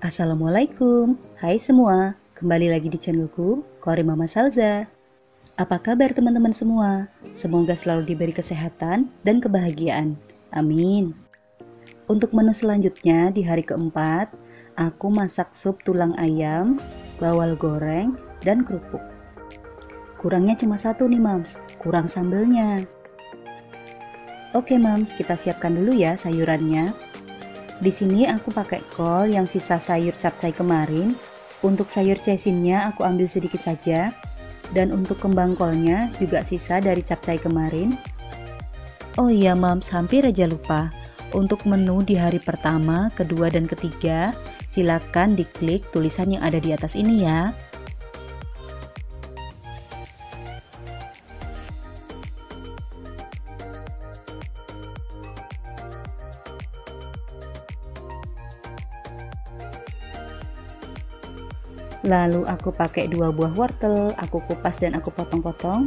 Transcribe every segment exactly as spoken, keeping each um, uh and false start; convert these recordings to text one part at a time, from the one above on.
Assalamualaikum, hai semua, kembali lagi di channelku Kori Mama Salza. Apa kabar teman-teman semua? Semoga selalu diberi kesehatan dan kebahagiaan, amin. Untuk menu selanjutnya di hari keempat, aku masak sup tulang ayam, bawal goreng, dan kerupuk. Kurangnya cuma satu nih mams, kurang sambelnya. Oke mams, kita siapkan dulu ya sayurannya. Di sini aku pakai kol yang sisa sayur capcay kemarin. Untuk sayur cecinnya aku ambil sedikit saja. Dan untuk kembang kolnya juga sisa dari capcay kemarin. Oh iya mams, hampir aja lupa. Untuk menu di hari pertama, kedua, dan ketiga, silakan diklik tulisan yang ada di atas ini ya. Lalu aku pakai dua buah wortel, aku kupas dan aku potong-potong.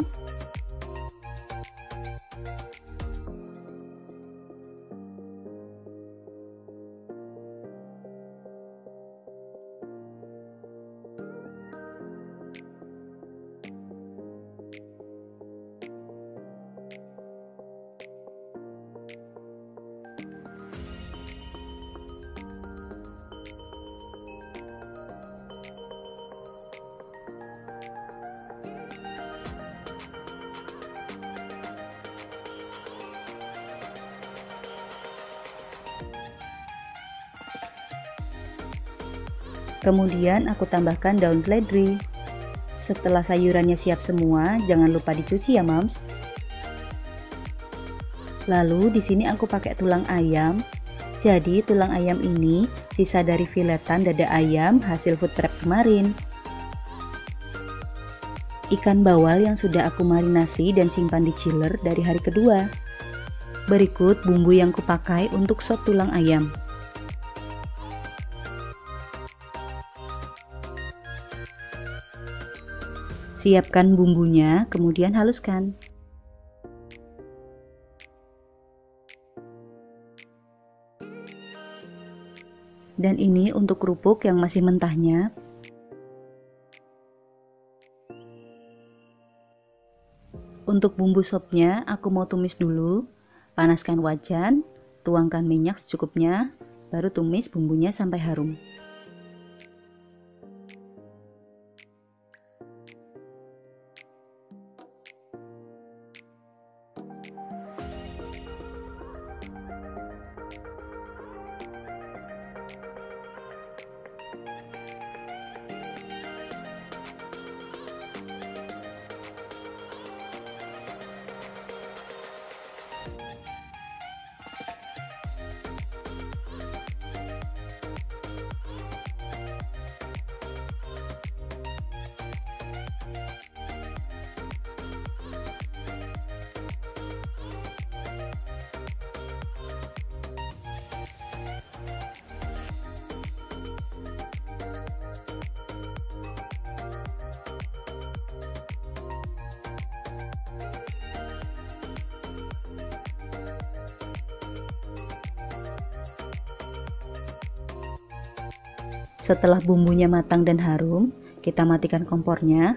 Kemudian aku tambahkan daun seledri. Setelah sayurannya siap semua, jangan lupa dicuci ya mams. Lalu di sini aku pakai tulang ayam. Jadi tulang ayam ini sisa dari filetan dada ayam hasil food prep kemarin. Ikan bawal yang sudah aku marinasi dan simpan di chiller dari hari kedua. Berikut bumbu yang kupakai untuk sop tulang ayam. Siapkan bumbunya, kemudian haluskan. Dan ini untuk kerupuk yang masih mentahnya. Untuk bumbu sopnya, aku mau tumis dulu. Panaskan wajan, tuangkan minyak secukupnya, baru tumis bumbunya sampai harum. Setelah bumbunya matang dan harum, kita matikan kompornya.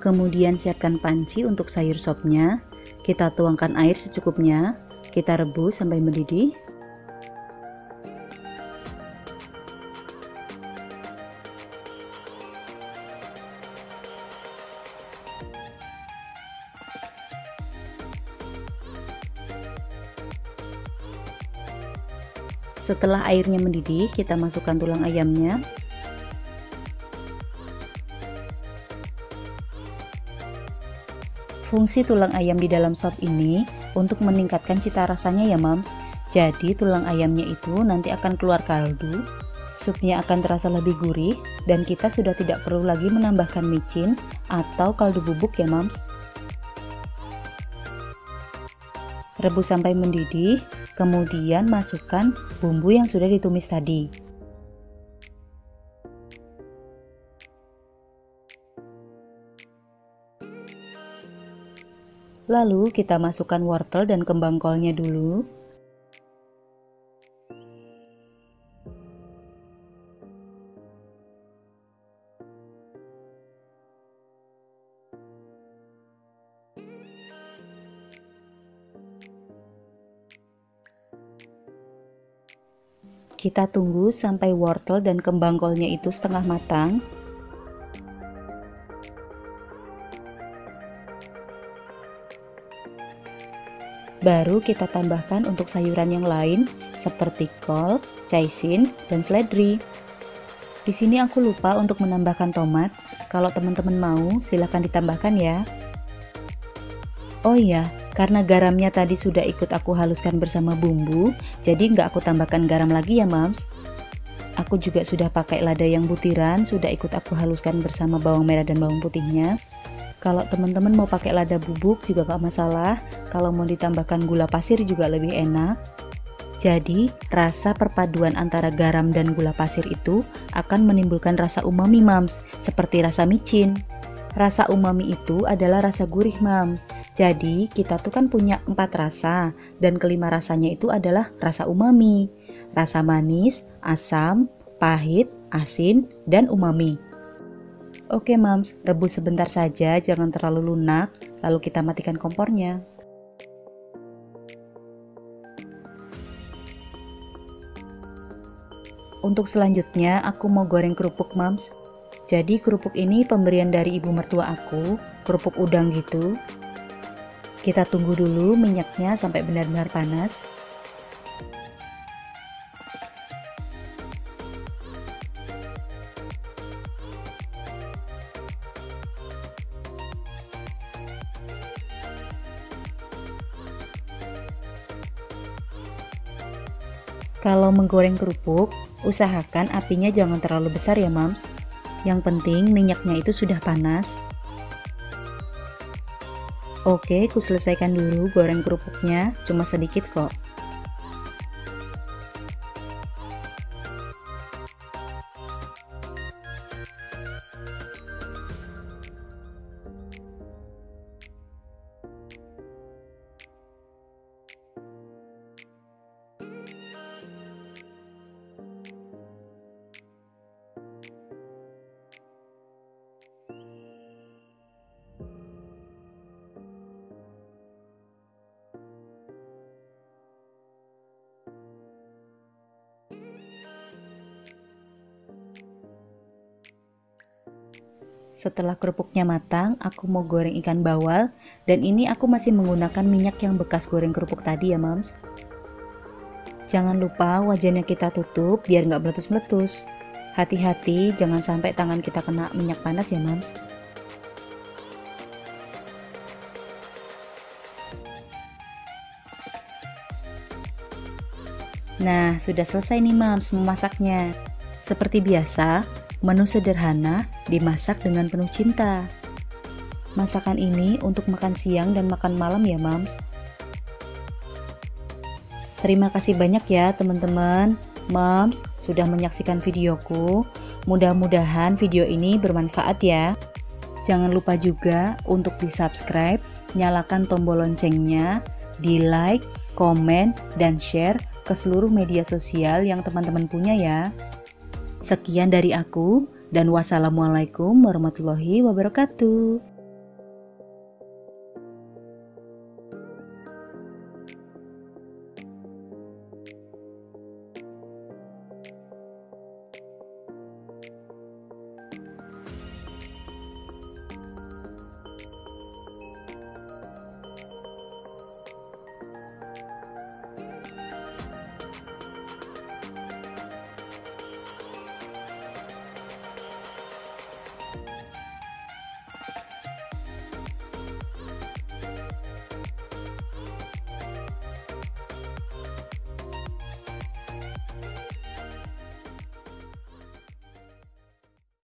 Kemudian siapkan panci untuk sayur sopnya. Kita tuangkan air secukupnya, kita rebus sampai mendidih. Setelah airnya mendidih, kita masukkan tulang ayamnya. Fungsi tulang ayam di dalam sop ini untuk meningkatkan cita rasanya ya mams. Jadi tulang ayamnya itu nanti akan keluar kaldu, Supnya akan terasa lebih gurih dan kita sudah tidak perlu lagi menambahkan micin atau kaldu bubuk ya moms. Rebus sampai mendidih, kemudian masukkan bumbu yang sudah ditumis tadi. Lalu kita masukkan wortel dan kembang kolnya dulu. Kita tunggu sampai wortel dan kembang kolnya itu setengah matang. Baru kita tambahkan untuk sayuran yang lain seperti kol, caisin, dan seledri. Di sini aku lupa untuk menambahkan tomat. Kalau teman-teman mau, silahkan ditambahkan ya. Oh iya, karena garamnya tadi sudah ikut aku haluskan bersama bumbu, jadi nggak aku tambahkan garam lagi ya mams. Aku juga sudah pakai lada yang butiran, sudah ikut aku haluskan bersama bawang merah dan bawang putihnya. Kalau teman-teman mau pakai lada bubuk juga nggak masalah, kalau mau ditambahkan gula pasir juga lebih enak. Jadi rasa perpaduan antara garam dan gula pasir itu akan menimbulkan rasa umami mams, seperti rasa micin. Rasa umami itu adalah rasa gurih mams. Jadi kita tuh kan punya empat rasa dan kelima rasanya itu adalah rasa umami, rasa manis, asam, pahit, asin, dan umami. Oke mams, rebus sebentar saja, jangan terlalu lunak, lalu kita matikan kompornya. Untuk selanjutnya aku mau goreng kerupuk mams. Jadi kerupuk ini pemberian dari ibu mertua aku, kerupuk udang gitu. Kita tunggu dulu minyaknya sampai benar-benar panas. Kalau menggoreng kerupuk, usahakan apinya jangan terlalu besar ya mams. Yang penting minyaknya itu sudah panas. Oke, aku selesaikan dulu goreng kerupuknya, cuma sedikit kok. Setelah kerupuknya matang, aku mau goreng ikan bawal dan ini aku masih menggunakan minyak yang bekas goreng kerupuk tadi ya mams. Jangan lupa wajannya kita tutup biar nggak meletus-meletus. Hati-hati jangan sampai tangan kita kena minyak panas ya mams. Nah, sudah selesai nih mams memasaknya. Seperti biasa, menu sederhana dimasak dengan penuh cinta. Masakan ini untuk makan siang dan makan malam ya mams. Terima kasih banyak ya teman-teman. Mams sudah menyaksikan videoku. Mudah-mudahan video ini bermanfaat ya. Jangan lupa juga untuk di subscribe, nyalakan tombol loncengnya, di like, komen, dan share ke seluruh media sosial yang teman-teman punya ya. Sekian dari aku, dan wassalamualaikum warahmatullahi wabarakatuh.